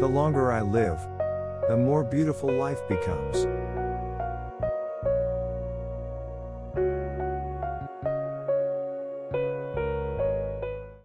The longer I live, the more beautiful life becomes.